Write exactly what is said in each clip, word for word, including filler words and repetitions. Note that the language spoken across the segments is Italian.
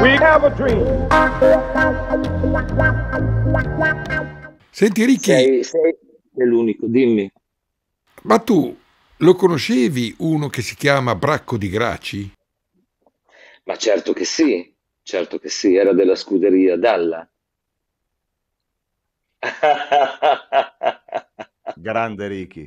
We have a dream. Senti Ricky, sei, sei l'unico, dimmi. Ma tu lo conoscevi uno che si chiama Bracco di Graci? Ma certo che sì, certo che sì, era della scuderia Dalla. Grande Ricky.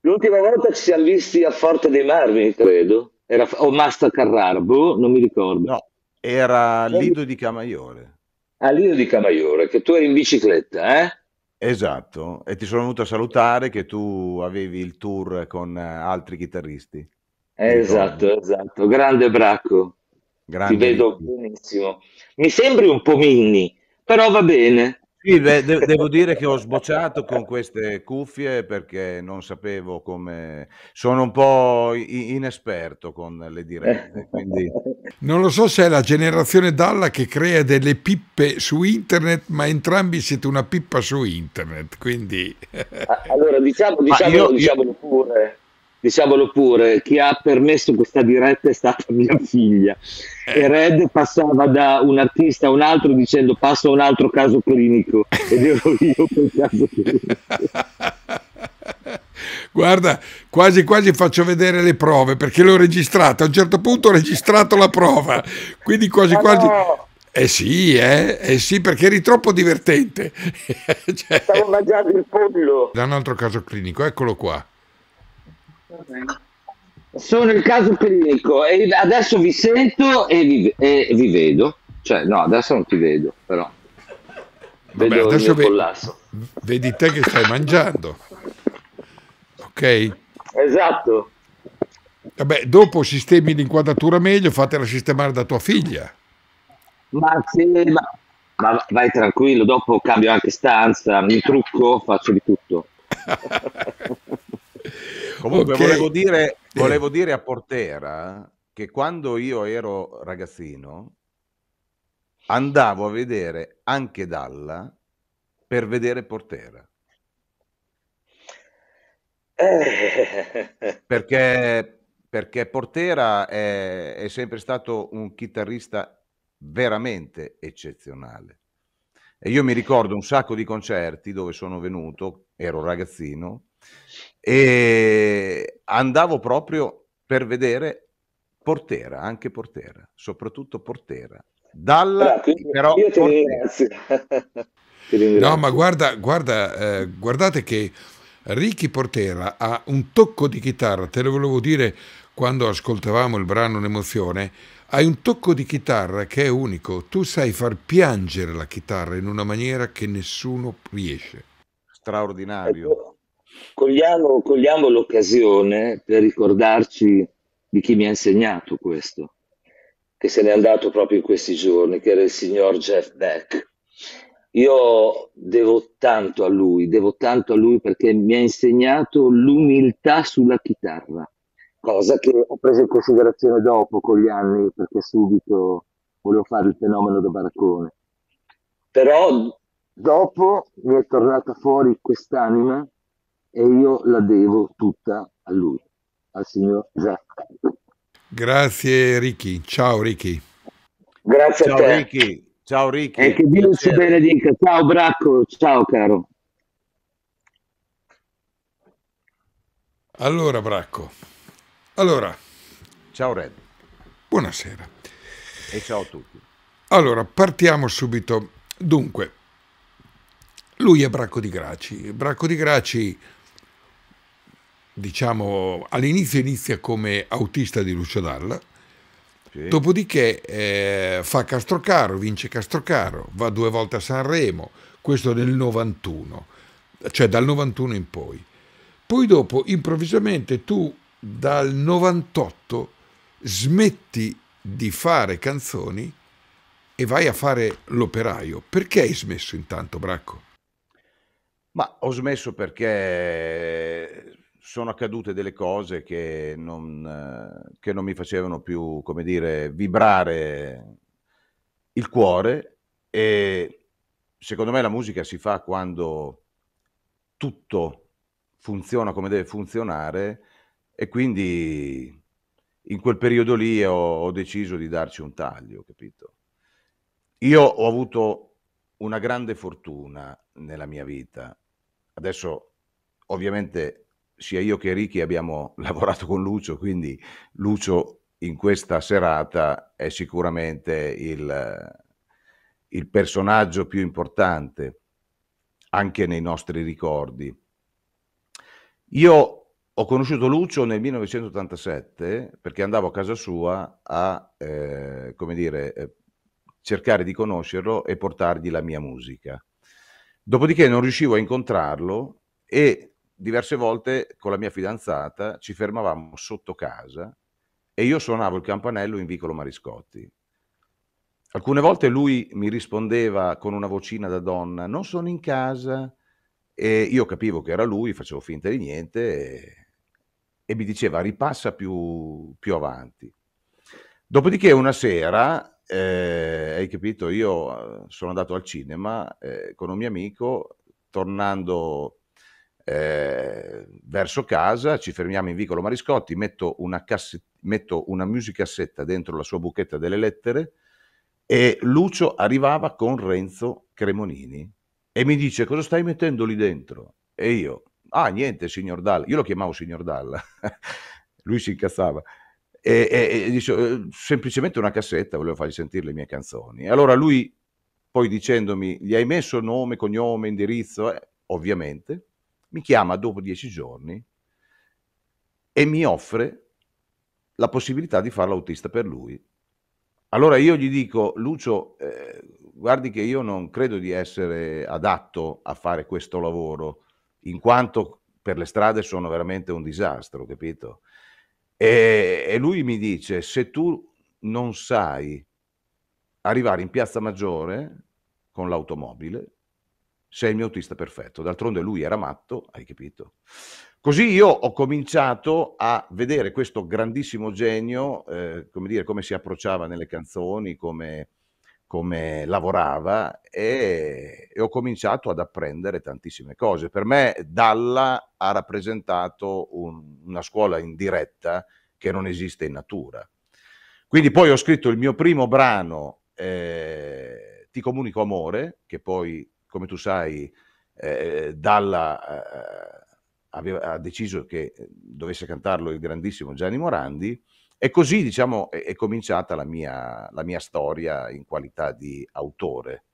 L'ultima volta ci siamo visti a Forte dei Marmi, credo. Era, o Masta Carrara, boh, non mi ricordo. No, era Lido di Camaiore. Ah, Lido di Camaiore, che tu eri in bicicletta, eh? Esatto, e ti sono venuto a salutare che tu avevi il tour con altri chitarristi. Esatto, esatto. Grande Bracco. Grande. Ti vedo benissimo. Mi sembri un po' mini, però va bene. Sì, de de devo dire che ho sbocciato con queste cuffie perché non sapevo come... Sono un po' inesperto con le dirette, quindi... Non lo so se è la generazione Dalla che crea delle pippe su internet, ma entrambi siete una pippa su internet, quindi... Allora, diciamo, diciamo, io, diciamolo io... pure... Diciamolo pure, chi ha permesso questa diretta è stata mia figlia. E Red passava da un artista a un altro dicendo passo a un altro caso clinico. Ed ero io quel caso clinico. Guarda, quasi quasi faccio vedere le prove perché l'ho registrata. A un certo punto ho registrato la prova. Quindi quasi quasi... Eh sì, eh? eh sì, perché eri troppo divertente. Cioè... Stavo mangiando il pollo. Da un altro caso clinico, eccolo qua. Sono il caso clinico e adesso vi sento e vi, e vi vedo, cioè no, adesso non ti vedo, però vabbè, vedo adesso il mio collasso. Vedi te che stai mangiando, ok? Esatto. Vabbè, dopo sistemi l'inquadratura meglio, fatela sistemare da tua figlia. Ma sì, ma, ma vai tranquillo, dopo cambio anche stanza, mi trucco, faccio di tutto. Comunque okay. volevo, dire, volevo dire a Portera che quando io ero ragazzino andavo a vedere anche Dalla per vedere Portera, perché, perché Portera è, è sempre stato un chitarrista veramente eccezionale e io mi ricordo un sacco di concerti dove sono venuto, ero ragazzino e andavo proprio per vedere Portera, anche Portera, soprattutto Portera. Dalla, però, io ti ringrazio. Ti ringrazio. No, ma guarda, guarda eh, guardate che Ricky Portera ha un tocco di chitarra, te lo volevo dire quando ascoltavamo il brano L'Emozione, hai un tocco di chitarra che è unico, tu sai far piangere la chitarra in una maniera che nessuno riesce. Straordinario. Cogliamo, cogliamo l'occasione per ricordarci di chi mi ha insegnato questo, che se n'è andato proprio in questi giorni, che era il signor Jeff Beck. Io devo tanto a lui, devo tanto a lui perché mi ha insegnato l'umiltà sulla chitarra, cosa che ho preso in considerazione dopo con gli anni perché subito volevo fare il fenomeno da baraccone. Però dopo mi è tornata fuori quest'anima e io la devo tutta a lui, al signor Zacca. Grazie Ricky, ciao Ricky. Grazie ciao a te. Ricky. Ciao Ricky. E che Dio ci benedica, ciao Bracco, ciao caro. Allora Bracco, allora. Ciao Red. Buonasera. E ciao a tutti. Allora, partiamo subito. Dunque, lui è Bracco di Graci. Bracco di Graci... diciamo, all'inizio inizia come autista di Lucio Dalla, sì. Dopodiché eh, fa Castrocaro, vince Castrocaro, va due volte a Sanremo, questo nel novantuno, cioè dal novantuno in poi. Poi dopo, improvvisamente, tu dal novantotto smetti di fare canzoni e vai a fare l'operaio. Perché hai smesso intanto, Bracco? Ma ho smesso perché... sono accadute delle cose che non, che non mi facevano più, come dire, vibrare il cuore e secondo me la musica si fa quando tutto funziona come deve funzionare e quindi in quel periodo lì ho, ho deciso di darci un taglio, capito? Io ho avuto una grande fortuna nella mia vita. Adesso ovviamente sia io che Ricky abbiamo lavorato con Lucio, quindi Lucio in questa serata è sicuramente il, il personaggio più importante anche nei nostri ricordi. Io ho conosciuto Lucio nel millenovecentottantasette perché andavo a casa sua a eh, come dire, eh, cercare di conoscerlo e portargli la mia musica. Dopodiché non riuscivo a incontrarlo e diverse volte con la mia fidanzata ci fermavamo sotto casa e io suonavo il campanello in Vicolo Mariscotti. Alcune volte lui mi rispondeva con una vocina da donna, non sono in casa, e io capivo che era lui, facevo finta di niente e... e mi diceva ripassa più, più avanti. Dopodiché una sera, eh, hai capito, io sono andato al cinema eh, con un mio amico, tornando eh, verso casa, ci fermiamo in Vicolo Mariscotti, metto una, metto una musicassetta dentro la sua buchetta delle lettere e Lucio arrivava con Renzo Cremonini e mi dice cosa stai mettendo lì dentro? E io... ah niente signor Dalla, io lo chiamavo signor Dalla, lui si incazzava e, e, e dicevo semplicemente una cassetta, volevo fargli sentire le mie canzoni. Allora lui poi dicendomi gli hai messo nome, cognome, indirizzo, eh, ovviamente mi chiama dopo dieci giorni e mi offre la possibilità di fare l'autista per lui. Allora io gli dico Lucio eh, guardi che io non credo di essere adatto a fare questo lavoro in quanto per le strade sono veramente un disastro, capito? E, e lui mi dice, se tu non sai arrivare in Piazza Maggiore con l'automobile, sei il mio autista perfetto. D'altronde lui era matto, hai capito? Così io ho cominciato a vedere questo grandissimo genio, eh, come dire, come si approcciava nelle canzoni, come... come lavorava e, e ho cominciato ad apprendere tantissime cose. Per me Dalla ha rappresentato un, una scuola indiretta che non esiste in natura. Quindi poi ho scritto il mio primo brano eh, Ti comunico amore, che poi come tu sai eh, Dalla eh, aveva, ha deciso che dovesse cantarlo il grandissimo Gianni Morandi. E così, diciamo, è cominciata la mia, la mia storia in qualità di autore.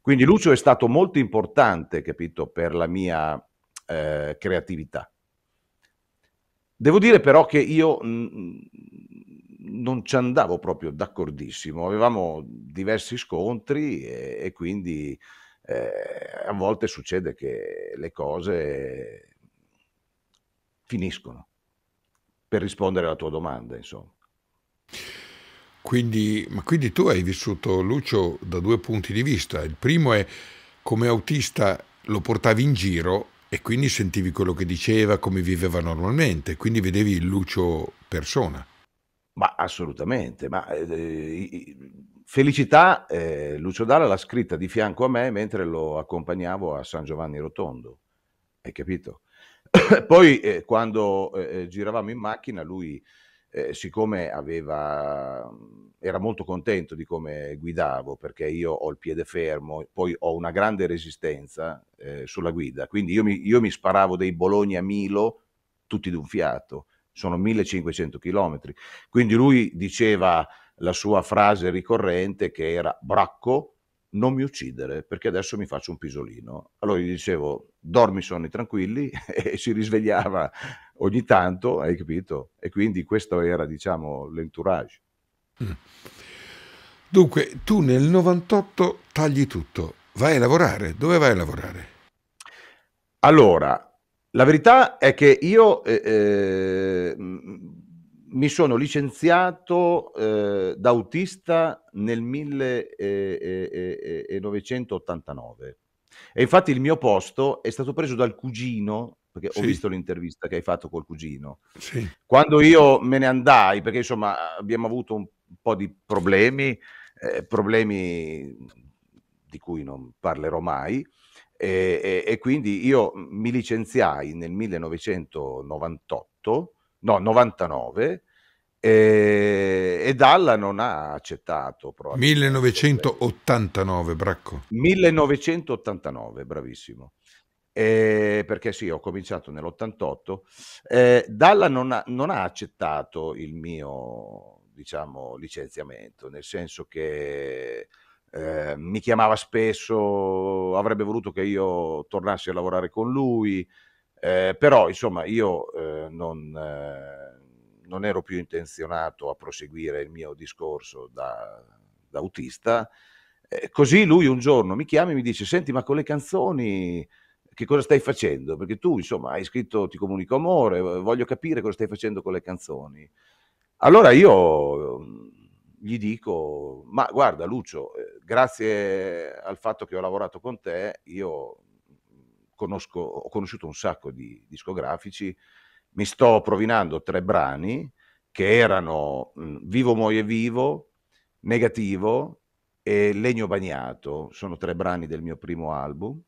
Quindi Lucio è stato molto importante, capito, per la mia eh, creatività. Devo dire però che io mh, non ci andavo proprio d'accordissimo. Avevamo diversi scontri e, e quindi eh, a volte succede che le cose finiscono. Per rispondere alla tua domanda, insomma. Quindi, ma quindi tu hai vissuto Lucio da due punti di vista. Il primo è come autista lo portavi in giro e quindi sentivi quello che diceva, come viveva normalmente, quindi vedevi il Lucio persona. Ma assolutamente, ma eh, Felicità, eh, Lucio Dalla l'ha scritta di fianco a me mentre lo accompagnavo a San Giovanni Rotondo, hai capito? Poi eh, quando eh, giravamo in macchina lui eh, siccome aveva, era molto contento di come guidavo perché io ho il piede fermo, poi ho una grande resistenza eh, sulla guida, quindi io mi, io mi sparavo dei Bologna a Milo tutti d'un fiato, sono millecinquecento chilometri, quindi lui diceva la sua frase ricorrente che era Bracco non mi uccidere perché adesso mi faccio un pisolino. Allora gli dicevo dormi sonni tranquilli e si risvegliava ogni tanto, hai capito? E quindi questo era, diciamo, l'entourage. Mm. Dunque tu nel novantotto tagli tutto, vai a lavorare, dove vai a lavorare? Allora la verità è che io eh, eh, mi sono licenziato eh, da autista nel millenovecentottantanove e infatti il mio posto è stato preso dal cugino, perché sì. Ho visto l'intervista che hai fatto col cugino. Sì. Quando io me ne andai, perché insomma abbiamo avuto un po' di problemi, eh, problemi di cui non parlerò mai, e, e, e quindi io mi licenziai nel millenovecentonovantotto, no, novantanove, E, e Dalla non ha accettato. millenovecentottantanove, Bracco. millenovecentottantanove, bravissimo. Eh, perché sì, ho cominciato nell'ottantotto. Eh, Dalla non ha, non ha accettato il mio, diciamo, licenziamento, nel senso che eh, mi chiamava spesso, avrebbe voluto che io tornassi a lavorare con lui, eh, però insomma io eh, non, eh, non ero più intenzionato a proseguire il mio discorso da, da autista. Eh, così lui un giorno mi chiama e mi dice: senti, ma con le canzoni che cosa stai facendo? Perché tu, insomma, hai scritto Ti comunico amore, voglio capire cosa stai facendo con le canzoni. Allora io gli dico: ma guarda Lucio, grazie al fatto che ho lavorato con te, io conosco, ho conosciuto un sacco di discografici, mi sto provinando tre brani che erano Vivo muoio e vivo, Negativo e Legno bagnato, sono tre brani del mio primo album.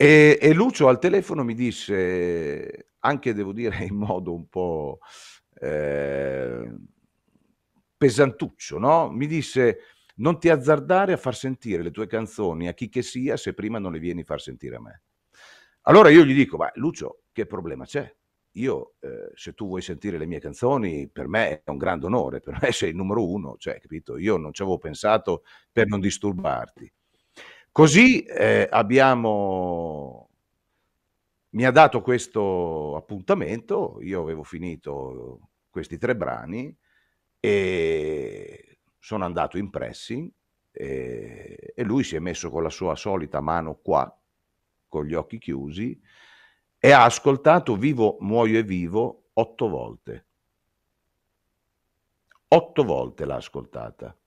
E, e Lucio al telefono mi disse, anche devo dire in modo un po' eh, pesantuccio, no? Mi disse: non ti azzardare a far sentire le tue canzoni a chi che sia se prima non le vieni a far sentire a me. Allora io gli dico: ma Lucio, che problema c'è? Io, eh, se tu vuoi sentire le mie canzoni, per me è un grande onore, per me sei il numero uno, cioè, capito? Io non ci avevo pensato per non disturbarti. Così eh, abbiamo, mi ha dato questo appuntamento, io avevo finito questi tre brani e sono andato in pressing e, e lui si è messo con la sua solita mano qua, con gli occhi chiusi, e ha ascoltato Vivo, muoio e vivo otto volte. Otto volte l'ha ascoltata.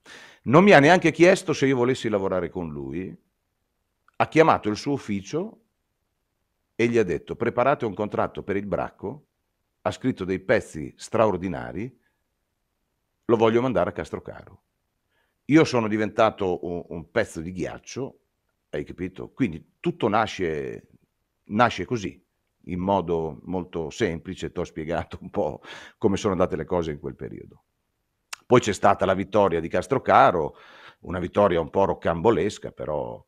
Non mi ha neanche chiesto se io volessi lavorare con lui. Ha chiamato il suo ufficio e gli ha detto: preparate un contratto per il Bracco, ha scritto dei pezzi straordinari, lo voglio mandare a Castrocaro. Io sono diventato un, un pezzo di ghiaccio, hai capito? Quindi tutto nasce, nasce così, in modo molto semplice. Ti ho spiegato un po' come sono andate le cose in quel periodo. Poi c'è stata la vittoria di Castrocaro, una vittoria un po' rocambolesca, però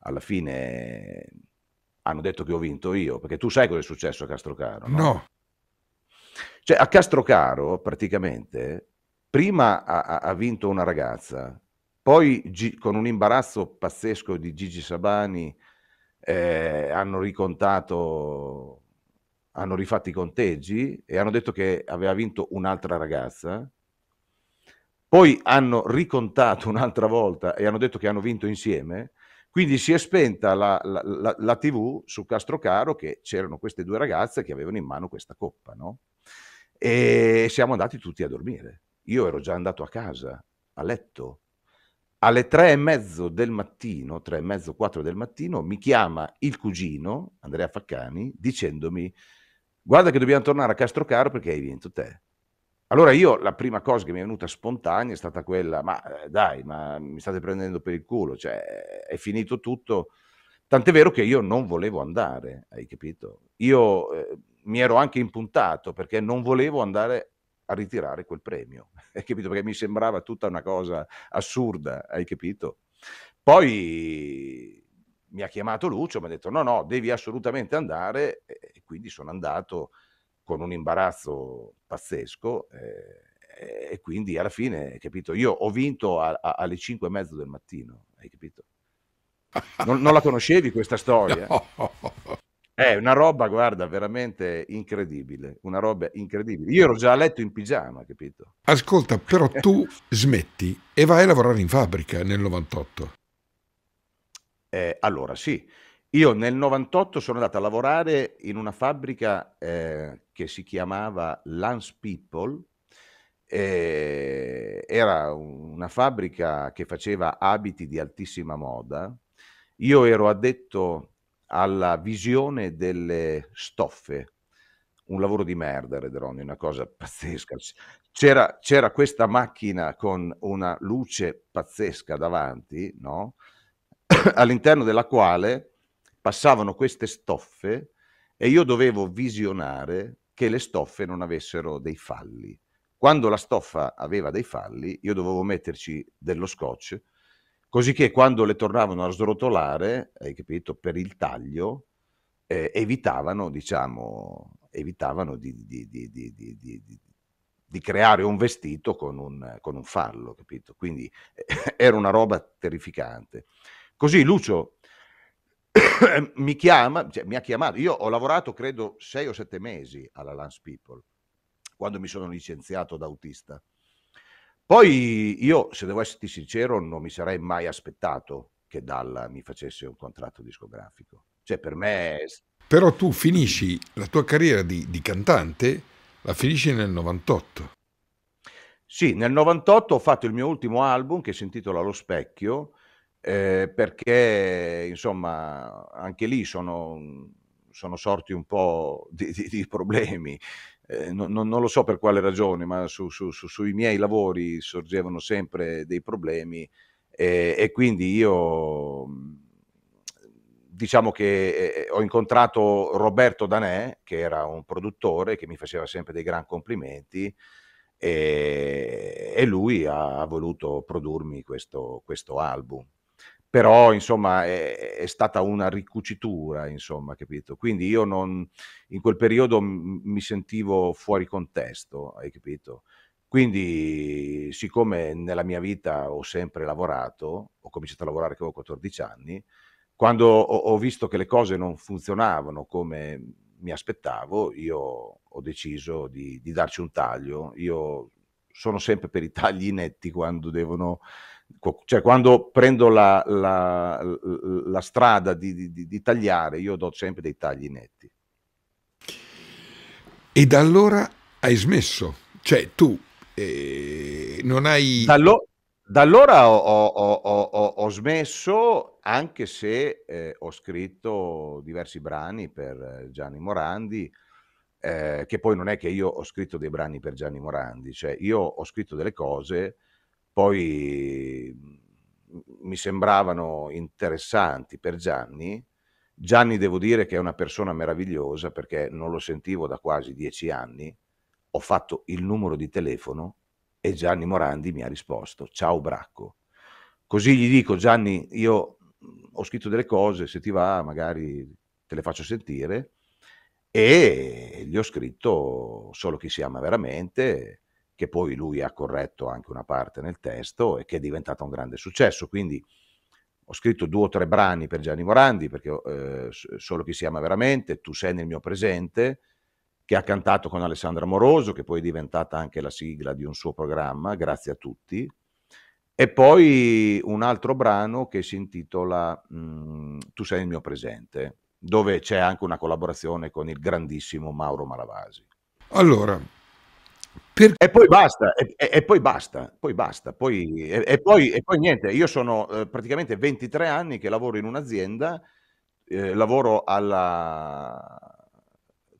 alla fine hanno detto che ho vinto io, perché tu sai cosa è successo a Castrocaro, no? No. Cioè a Castrocaro praticamente prima ha, ha vinto una ragazza, poi G, con un imbarazzo pazzesco di Gigi Sabani eh, hanno ricontato, hanno rifatto i conteggi e hanno detto che aveva vinto un'altra ragazza, poi hanno ricontato un'altra volta e hanno detto che hanno vinto insieme. Quindi si è spenta la, la, la, la tivù su Castrocaro, che c'erano queste due ragazze che avevano in mano questa coppa, no? E siamo andati tutti a dormire. Io ero già andato a casa, a letto. Alle tre e mezzo del mattino, tre e mezzo, quattro del mattino, mi chiama il cugino, Andrea Faccani, dicendomi: guarda che dobbiamo tornare a Castrocaro perché hai vinto te. Allora io la prima cosa che mi è venuta spontanea è stata quella: ma dai, ma mi state prendendo per il culo, cioè è finito tutto, tant'è vero che io non volevo andare, hai capito? Io eh, mi ero anche impuntato perché non volevo andare a ritirare quel premio, hai capito? Perché mi sembrava tutta una cosa assurda, hai capito? Poi mi ha chiamato Lucio, mi ha detto: no, no, devi assolutamente andare, e quindi sono andato con un imbarazzo pazzesco eh, e quindi alla fine, capito, io ho vinto a, a, alle cinque e mezzo del mattino, hai capito? Non, non la conoscevi questa storia? No. È una roba, guarda, veramente incredibile, una roba incredibile. Io ero già a letto in pigiama, capito? Ascolta, però tu smetti e vai a lavorare in fabbrica nel novantotto. Eh, allora sì. Io nel novantotto sono andato a lavorare in una fabbrica eh, che si chiamava Lance People, eh, era una fabbrica che faceva abiti di altissima moda. Io ero addetto alla visione delle stoffe, un lavoro di merda, Red Ronnie, una cosa pazzesca. C'era questa macchina con una luce pazzesca davanti, no? All'interno della quale passavano queste stoffe e io dovevo visionare che le stoffe non avessero dei falli, Quando la stoffa aveva dei falli, io dovevo metterci dello scotch, così che quando le tornavano a srotolare, hai capito, per il taglio, eh, evitavano, diciamo, evitavano di, di, di, di, di, di, di di creare un vestito con un, con un fallo, capito? Quindi eh, era una roba terrificante. Così Lucio mi chiama, cioè, mi ha chiamato, io ho lavorato credo sei o sette mesi alla Lance People, quando mi sono licenziato da autista. Poi io, se devo esserti sincero, non mi sarei mai aspettato che Dalla mi facesse un contratto discografico. Cioè per me... Però tu finisci la tua carriera di, di cantante... La finisci nel novantotto. Sì, nel novantotto ho fatto il mio ultimo album che si intitola Lo Specchio, eh, perché insomma anche lì sono, sono sorti un po' di, di, di problemi, eh, non, non lo so per quale ragione, ma su, su, su, sui miei lavori sorgevano sempre dei problemi, eh, e quindi io... Diciamo che ho incontrato Roberto Danè, che era un produttore che mi faceva sempre dei gran complimenti, e, e lui ha, ha voluto produrmi questo, questo album. Però, insomma, è, è stata una ricucitura, insomma, capito? Quindi io non, in quel periodo mi sentivo fuori contesto, hai capito? Quindi, siccome nella mia vita ho sempre lavorato, ho cominciato a lavorare che avevo quattordici anni, quando ho visto che le cose non funzionavano come mi aspettavo, io ho deciso di, di darci un taglio. Io sono sempre per i tagli netti quando devono... Cioè quando prendo la, la, la strada di, di, di tagliare, io do sempre dei tagli netti. E da allora hai smesso? Cioè tu eh, non hai... Dallo... Da allora ho, ho, ho, ho, ho smesso, anche se eh, ho scritto diversi brani per Gianni Morandi, eh, che poi non è che io ho scritto dei brani per Gianni Morandi, cioè io ho scritto delle cose, poi mi sembravano interessanti per Gianni. Gianni devo dire che è una persona meravigliosa, perché non lo sentivo da quasi dieci anni, ho fatto il numero di telefono, e Gianni Morandi mi ha risposto: ciao Bracco. Così gli dico: Gianni, io ho scritto delle cose, se ti va magari te le faccio sentire, e gli ho scritto Solo chi si ama veramente, che poi lui ha corretto anche una parte nel testo e che è diventata un grande successo. Quindi ho scritto due o tre brani per Gianni Morandi, perché eh, Solo chi si ama veramente, Tu sei nel mio presente, che ha cantato con Alessandra Moroso, che poi è diventata anche la sigla di un suo programma, Grazie a tutti, e poi un altro brano che si intitola mh, Tu sei il mio presente, dove c'è anche una collaborazione con il grandissimo Mauro Malavasi. Allora, per... E poi basta, e, e, e poi basta, poi basta, poi, e, e, poi, e poi niente, io sono eh, praticamente ventitré anni che lavoro in un'azienda, eh, lavoro alla...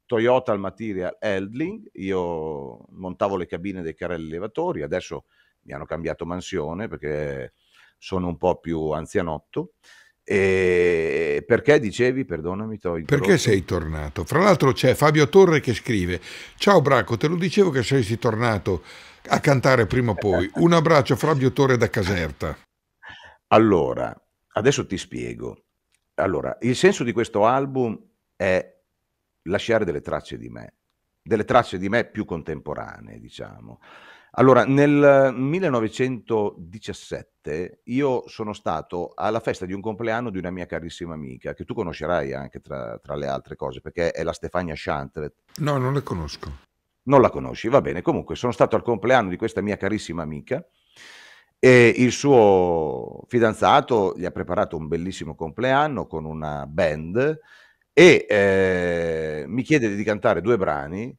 Toyota Material Handling, io montavo le cabine dei carrelli elevatori, adesso mi hanno cambiato mansione perché sono un po' più anzianotto. E perché dicevi, perdonami, t'ho interrotto. Perché sei tornato? Fra l'altro c'è Fabio Torre che scrive: ciao Bracco, te lo dicevo che sei tornato a cantare prima o poi. Un abbraccio, Fabio Torre da Caserta. Allora, adesso ti spiego. Allora, il senso di questo album è lasciare delle tracce di me, delle tracce di me più contemporanee, diciamo. Allora, nel millenovecentodiciassette io sono stato alla festa di un compleanno di una mia carissima amica, che tu conoscerai anche tra, tra le altre cose, perché è la Stefania Chantret. No, non la conosco. Non la conosci, va bene. Comunque, sono stato al compleanno di questa mia carissima amica e il suo fidanzato gli ha preparato un bellissimo compleanno con una band, e eh, mi chiede di cantare due brani,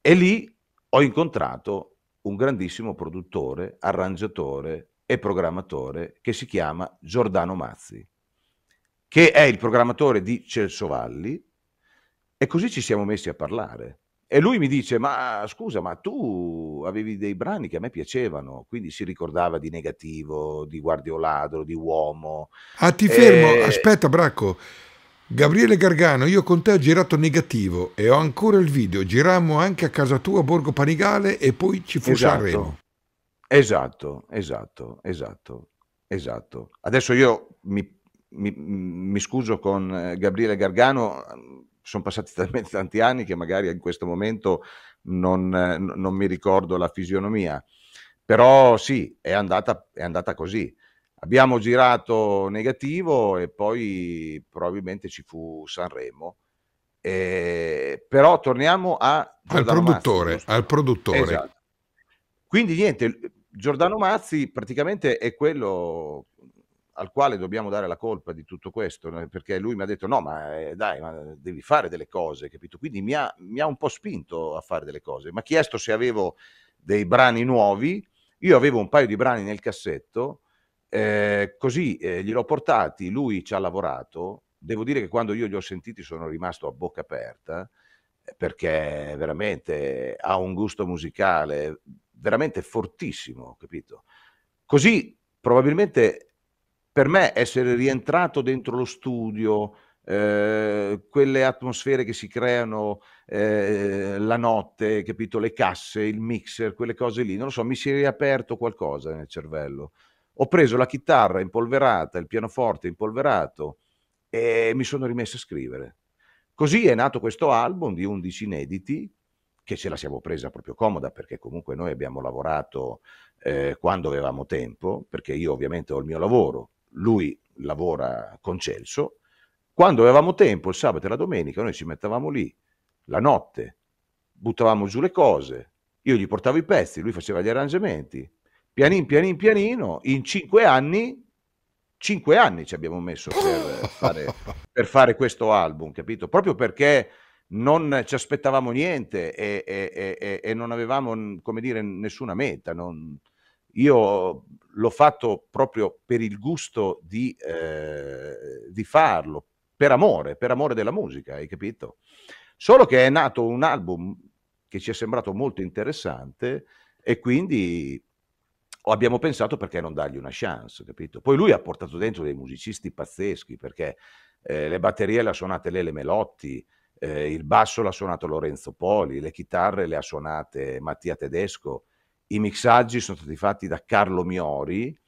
e lì ho incontrato un grandissimo produttore, arrangiatore e programmatore che si chiama Giordano Mazzi, che è il programmatore di Celso Valli, e così ci siamo messi a parlare. E lui mi dice: ma scusa, ma tu avevi dei brani che a me piacevano, quindi si ricordava di Negativo, di Guardioladro, di Uomo. Ah, ti fermo, e... aspetta Bracco. Gabriele Gargano, io con te ho girato negativo e ho ancora il video, girammo anche a casa tua a Borgo Panigale e poi ci fu esatto. Sanremo. Esatto, esatto, esatto, esatto. Adesso io mi, mi, mi scuso con Gabriele Gargano, sono passati talmente tanti anni che magari in questo momento non, non mi ricordo la fisionomia, però sì, è andata, è andata così. Abbiamo girato negativo e poi probabilmente ci fu Sanremo. Eh, però torniamo a Giordano al produttore. Mazzi, al produttore. Esatto. Quindi niente, Giordano Mazzi praticamente è quello al quale dobbiamo dare la colpa di tutto questo, perché lui mi ha detto no, ma eh, dai, ma devi fare delle cose, capito? Quindi mi ha, mi ha un po' spinto a fare delle cose. Mi ha chiesto se avevo dei brani nuovi, io avevo un paio di brani nel cassetto. Eh, così eh, gliel'ho portati, lui ci ha lavorato, devo dire che quando io li ho sentiti sono rimasto a bocca aperta, perché veramente ha un gusto musicale veramente fortissimo, capito? Così probabilmente per me essere rientrato dentro lo studio, eh, quelle atmosfere che si creano eh, la notte, capito? Le casse, il mixer, quelle cose lì, non lo so, mi si è riaperto qualcosa nel cervello. Ho preso la chitarra impolverata, il pianoforte impolverato e mi sono rimesso a scrivere. Così è nato questo album di undici inediti, che ce la siamo presa proprio comoda, perché comunque noi abbiamo lavorato eh, quando avevamo tempo, perché io ovviamente ho il mio lavoro, lui lavora con Celso. Quando avevamo tempo, il sabato e la domenica, noi ci mettavamo lì, la notte, buttavamo giù le cose, io gli portavo i pezzi, lui faceva gli arrangiamenti. Pianin, pianin, pianino, in cinque anni, cinque anni ci abbiamo messo per fare, per fare questo album, capito? Proprio perché non ci aspettavamo niente e, e, e, e non avevamo, come dire, nessuna meta. Non... Io l'ho fatto proprio per il gusto di, eh, di farlo, per amore, per amore della musica, hai capito? Solo che è nato un album che ci è sembrato molto interessante e quindi... abbiamo pensato perché non dargli una chance, capito? Poi lui ha portato dentro dei musicisti pazzeschi, perché eh, le batterie le ha suonate Lele Melotti, eh, il basso l'ha suonato Lorenzo Poli, le chitarre le ha suonate Mattia Tedesco, i mixaggi sono stati fatti da Carlo Miori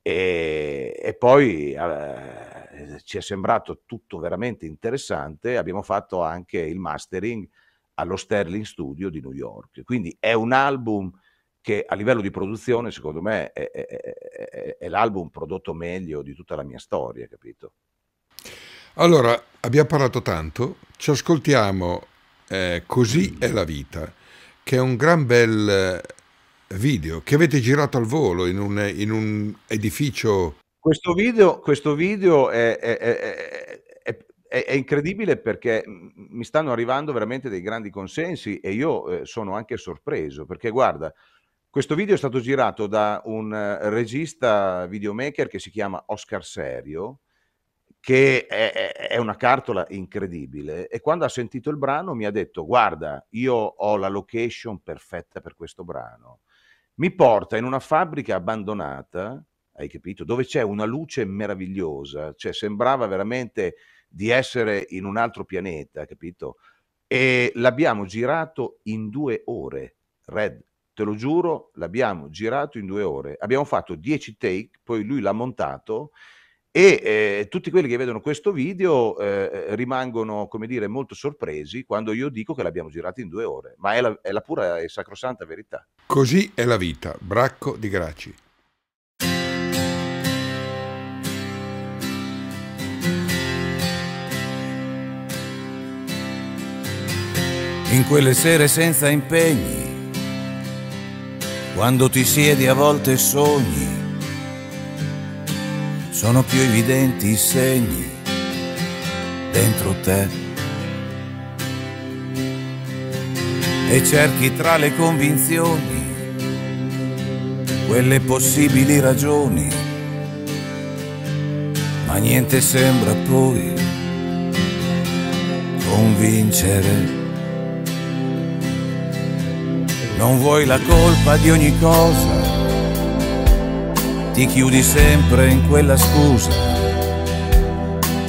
e, e poi eh, ci è sembrato tutto veramente interessante. Abbiamo fatto anche il mastering allo Sterling Studio di New York, quindi è un album che a livello di produzione, secondo me, è, è, è, è l'album prodotto meglio di tutta la mia storia, capito? Allora, abbiamo parlato tanto, ci ascoltiamo eh, Così è la vita, che è un gran bel video che avete girato al volo in un, in un edificio. Questo video, questo video è, è, è, è, è, è incredibile, perché mi stanno arrivando veramente dei grandi consensi e io eh, sono anche sorpreso, perché guarda, questo video è stato girato da un regista videomaker che si chiama Oscar Serio, che è, è una cartola incredibile, e quando ha sentito il brano mi ha detto guarda, io ho la location perfetta per questo brano. Mi porta in una fabbrica abbandonata, hai capito, dove c'è una luce meravigliosa, cioè sembrava veramente di essere in un altro pianeta, capito? E l'abbiamo girato in due ore, Red. Te lo giuro, l'abbiamo girato in due ore. Abbiamo fatto dieci take, poi lui l'ha montato e eh, tutti quelli che vedono questo video eh, rimangono, come dire, molto sorpresi quando io dico che l'abbiamo girato in due ore. Ma è la, è la pura e sacrosanta verità. Così è la vita. Bracco di Graci. In quelle sere senza impegni, quando ti siedi a volte sogni, sono più evidenti i segni dentro te. E cerchi tra le convinzioni quelle possibili ragioni, ma niente sembra poi convincere. Non vuoi la colpa di ogni cosa, ti chiudi sempre in quella scusa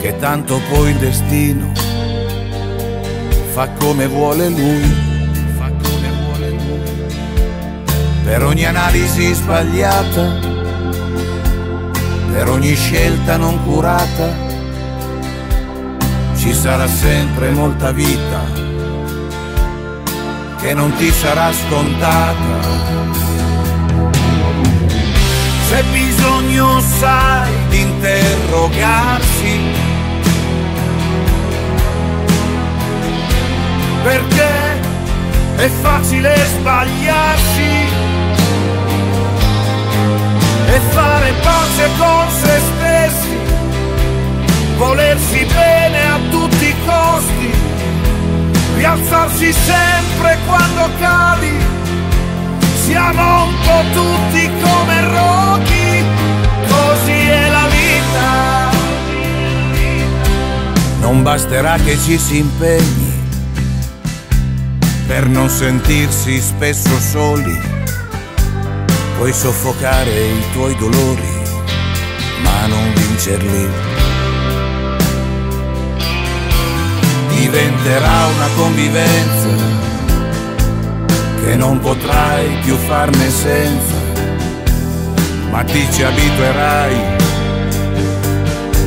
che tanto poi il destino fa come vuole lui, fa come vuole lui. Per ogni analisi sbagliata, per ogni scelta non curata, ci sarà sempre molta vita che non ti sarà scontata. C'è bisogno, sai, di interrogarsi, perché è facile sbagliarsi e fare pace con se stessi, volersi bene a tutti i costi, rialzarsi sempre quando cadi. Siamo un po' tutti come Rocky, così è la vita. Non basterà che ci si impegni per non sentirsi spesso soli. Puoi soffocare i tuoi dolori, ma non vincerli. Diventerà una convivenza che non potrai più farne senza, ma ti ci abituerai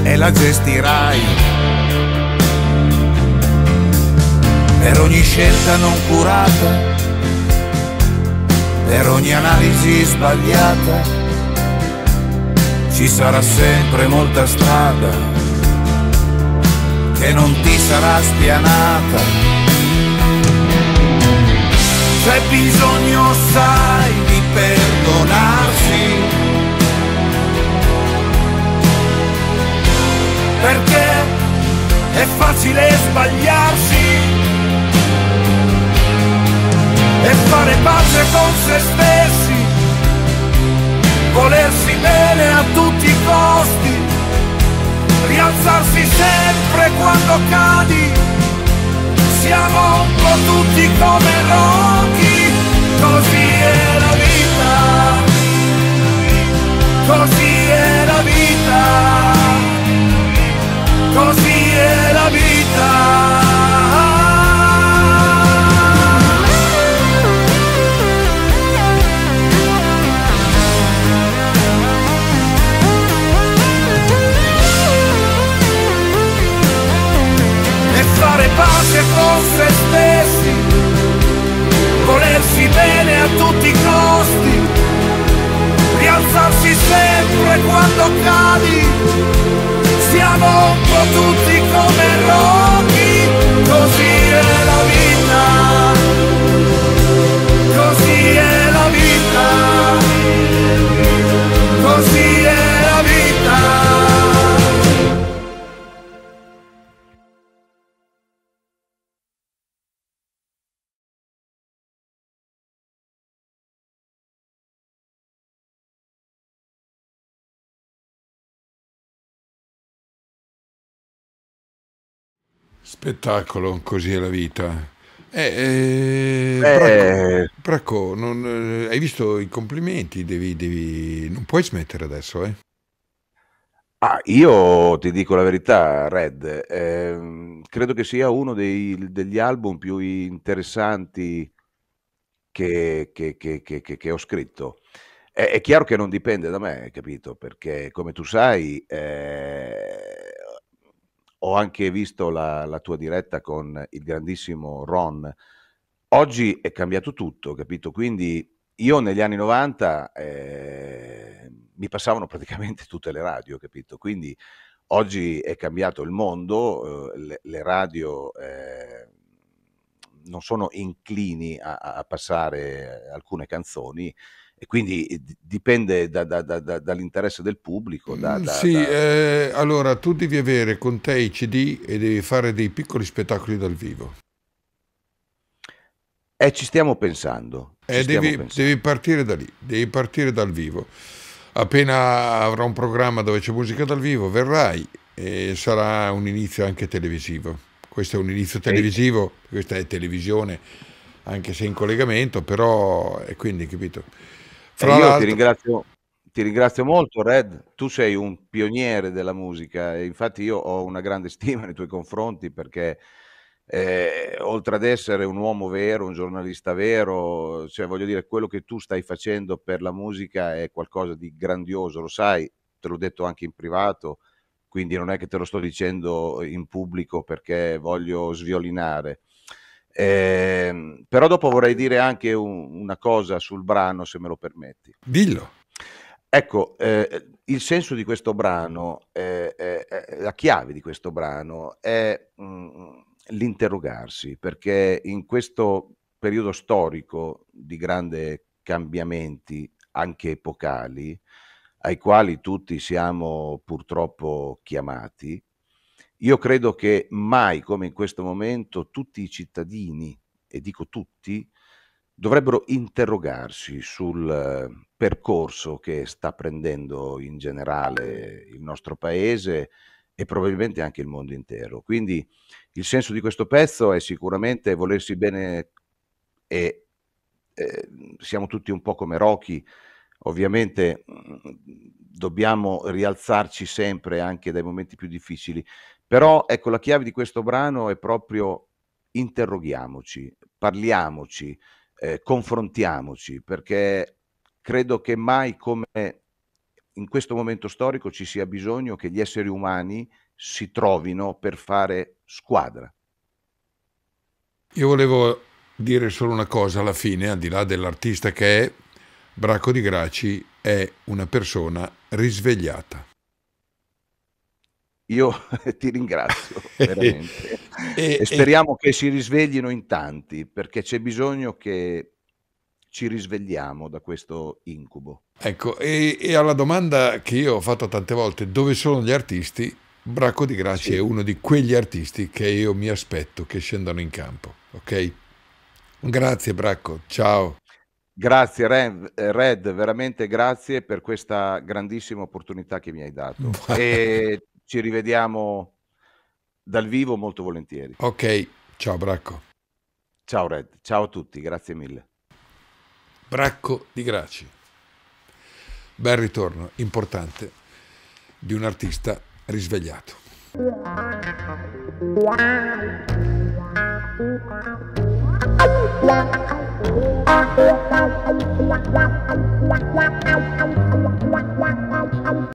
e la gestirai. Per ogni scelta non curata, per ogni analisi sbagliata, ci sarà sempre molta strada che non ti sarà spianata. C'è bisogno, sai, di perdonarsi, perché è facile sbagliarsi e fare pace con se stessi, volersi bene a tutti i costi, rialzarsi sempre quando cadi. Siamo un po' tutti come Rocky, così è la vita, così è la vita, così è la vita. Fare pace con se stessi, volersi bene a tutti i costi, rialzarsi sempre quando cadi. Siamo un po' tutti come Rocky, così è la vita, così è la vita, così è la vita. Spettacolo, così è la vita. Eh, eh, eh. Bracco, non, hai visto i complimenti? Devi, devi, non puoi smettere adesso, eh? Ah, io ti dico la verità, Red. Eh, credo che sia uno dei, degli album più interessanti che, che, che, che, che, che ho scritto. È, è chiaro che non dipende da me, capito? Perché, come tu sai... Eh, ho anche visto la, la tua diretta con il grandissimo Ron. Oggi è cambiato tutto, capito? Quindi io negli anni novanta eh, mi passavano praticamente tutte le radio, capito? Quindi oggi è cambiato il mondo, eh, le, le radio eh, non sono inclini a, a passare alcune canzoni, e quindi dipende da, da, da, da, dall'interesse del pubblico. Da, da, sì, da... Eh, allora tu devi avere con te i C D e devi fare dei piccoli spettacoli dal vivo. Eh, ci stiamo pensando. Ci eh, stiamo devi, pensando. Devi partire da lì, devi partire dal vivo. Appena avrà un programma dove c'è musica dal vivo, verrai e sarà un inizio anche televisivo. Questo è un inizio televisivo, e... questa è televisione, anche se in collegamento, però... E quindi, capito? Fra io ti ringrazio, Ti ringrazio molto, Red. Tu sei un pioniere della musica e infatti io ho una grande stima nei tuoi confronti perché eh, oltre ad essere un uomo vero, un giornalista vero, cioè voglio dire, quello che tu stai facendo per la musica è qualcosa di grandioso, lo sai, te l'ho detto anche in privato, quindi non è che te lo sto dicendo in pubblico perché voglio sviolinare. Eh, però dopo vorrei dire anche un, una cosa sul brano, se me lo permetti. Dillo. Ecco, eh, il senso di questo brano, eh, eh, la chiave di questo brano è l'interrogarsi, perché in questo periodo storico di grandi cambiamenti, anche epocali, ai quali tutti siamo purtroppo chiamati, io credo che mai come in questo momento tutti i cittadini, e dico tutti, dovrebbero interrogarsi sul percorso che sta prendendo in generale il nostro paese e probabilmente anche il mondo intero. Quindi il senso di questo pezzo è sicuramente volersi bene e eh, siamo tutti un po' come Rocky, ovviamente dobbiamo rialzarci sempre anche dai momenti più difficili, però ecco la chiave di questo brano è proprio interroghiamoci, parliamoci, Eh, confrontiamoci, perché credo che mai come in questo momento storico ci sia bisogno che gli esseri umani si trovino per fare squadra. Io volevo dire solo una cosa alla fine, al di là dell'artista che è, Bracco di Graci è una persona risvegliata. Io ti ringrazio veramente e, e speriamo e... che si risveglino in tanti, perché c'è bisogno che ci risvegliamo da questo incubo. Ecco, e, e alla domanda che io ho fatto tante volte, dove sono gli artisti? Bracco di Graci sì. È uno di quegli artisti che io mi aspetto che scendano in campo, ok? Grazie Bracco, ciao. Grazie Red, Red, veramente grazie per questa grandissima opportunità che mi hai dato. E... ci rivediamo dal vivo molto volentieri. Ok, ciao Bracco. Ciao Red, ciao a tutti, grazie mille. Bracco di Graci. Bel ritorno importante di un artista risvegliato.